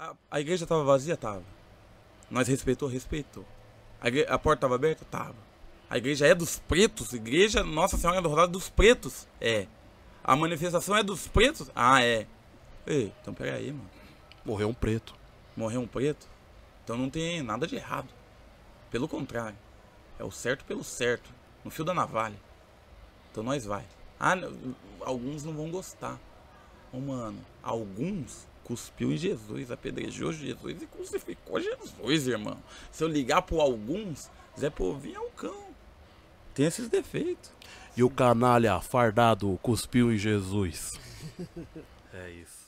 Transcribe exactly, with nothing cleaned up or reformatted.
A, a igreja estava vazia? Tava. Nós respeitou? Respeitou. A, igre, a porta estava aberta? Tava. A igreja é dos pretos? Igreja Nossa Senhora do Rosário dos pretos? É. A manifestação é dos pretos? Ah, é. Ei, então pega aí, mano. Morreu um preto. Morreu um preto? Então não tem nada de errado. Pelo contrário. É o certo pelo certo. No fio da navalha. Então nós vai. Ah, alguns não vão gostar. Ô, oh, mano, alguns cuspiu em Jesus, apedrejou Jesus e crucificou Jesus, irmão. Se eu ligar por alguns, Zé Povinho é um cão. Tem esses defeitos. E o canalha fardado cuspiu em Jesus. É isso.